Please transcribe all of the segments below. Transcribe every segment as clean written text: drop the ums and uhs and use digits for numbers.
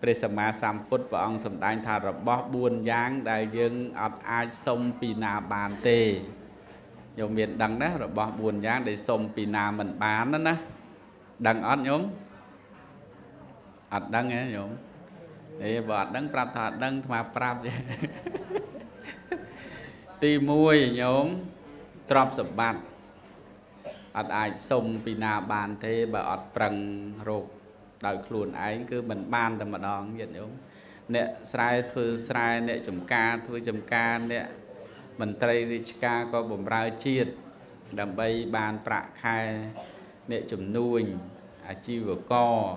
ព្រះសម្មាសម្ពុទ្ធព្រះអង្គសម្ដែងថារបស់ đời khuôn ấy cứ mình ban tầm mà đòn vậy đúng nè sai thưa sai nè chấm ca nè mình tây đi ca có bổn ra chiết đầm bay ban prạ khai nè chấm nuôi chi vừa co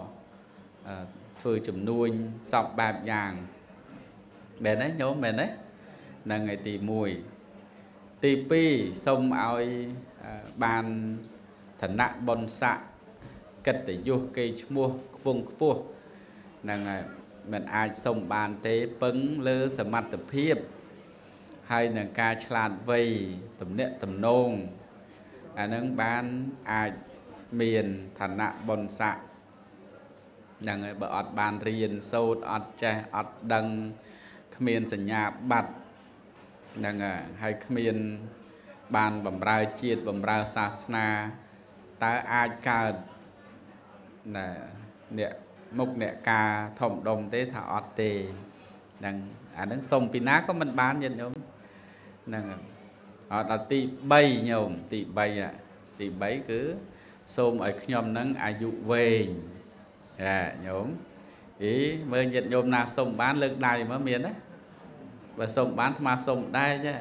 thưa chấm nuôi sọc bạc vàng bền đấy nhớ bền đấy là ngày tì mùi tì pi sông ao ban thần nặng bon sạ kết để vô cây mua vùng cua là mình ai sông bàn tế bấn lơ sờ mặt tập hiệp hay là ca chlan vây tầm nệ tầm nôn nâng ban ai miền thản nạ bồn sạ là người bờ ọt bàn riền sâu ọt chè ọt đằng miền sân nhà bạt là người hay miền bàn bầm ra chiết bầm ra sa na ta ai cả là nè mục nè cà thòng đồng tế thả ọt tề đằng đằng sông Pina có mình bán vậy đúng đằng họ là tì bay nhom tì bay à tì bay cứ sôm ở nhom nắng ai dụ về à nhom ý mới nhận nhom na sông bán lực đài mới miền đấy và sông bán tham sông đai chứ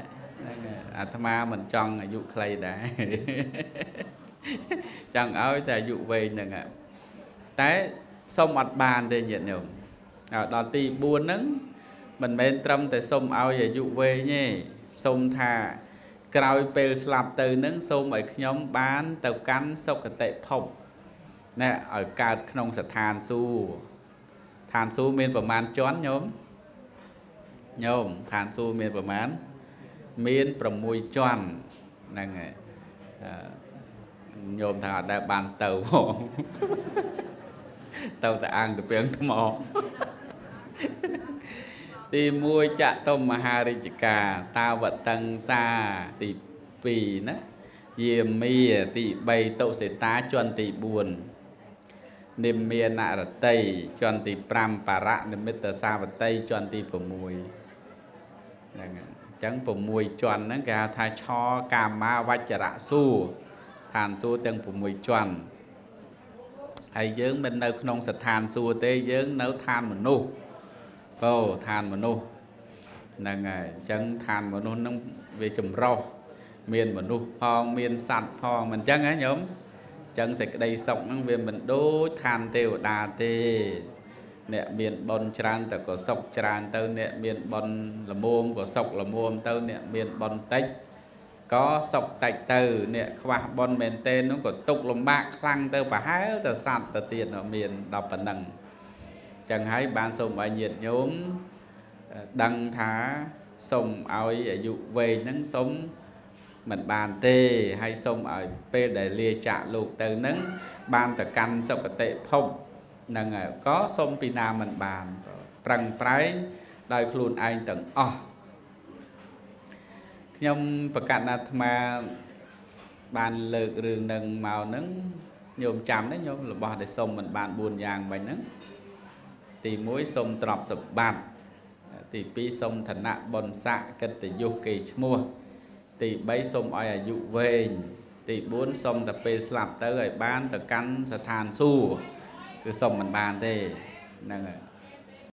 à tham mình chọn ở dụ clay đài chẳng ơi thà dụ về đằng ạ tại sông mặt bàn để nhận nhầm đó tì buồn nắng mình bên trong tại sông ao về dụ về nhé sông thà cào pel slap từ nắng sông ở nhóm bán tàu cắn sông cả tệ phồng nè ở cả nông sản than su miền bờ man chón nhóm nhóm than su miền bờ man miền bờ mùi chọn này nhóm thà đã bàn tàu tao ta ăn từ bên thầm mò thì mui chạ tôm maharika tao vật tăng xa thì vì nó yếm mìa thì bay tàu sẽ tá chọn thì buồn niềm mìa nạ là tây chọn thì pram para niềm mít tờ xa vật tây chọn thì phổ mùi chẳng phổ mùi chọn nó gà thai cho cà ma vajra su thàn su tương phổ mùi chọn hay dưỡng bên nơi nông sạch than xua tế dưỡng nấu than một nô cô than một nô là ngày chân than một nô nông về trùm rau miền một nô phong miền sạch phong mình chân á nhóm chân sạch đầy sọng năng viên mình đố than tiêu đà tê nẹ miền bon tràn tờ có sọc tràn tơ nẹ miền bon là muôn của sọc là muôn tơ nẹ miền bon tách có sọc tạch từ nè khoa bon mền tên nó có tục lồng bạc khăn từ và hái từ sạt từ tiền ở miền đọc phần nằng chẳng hái ban sông và nhiệt nhóm đăng thá sông ơi dụ về nắng sống mình bàn tê hay sông ở pê để lia chạ lục từ nắng ban từ căn sông ở tệ phong nằng có sông Pina mình bàn rằng trái đời luôn anh từng nhom bậc cạn là mà bàn lược rừng nâng màu nắng nhôm chạm đấy nhôm là bỏ để sông mình bàn buồn vàng bánh nắng thì mũi sông trọp sập bàn thì pi sông thần nạ bồn xạ cật thì vô kỳ mua thì bấy sông oi là dụ về thì bốn sông tập pe slap tới rồi bán tập cắn sạt than su cứ sông mình bàn thế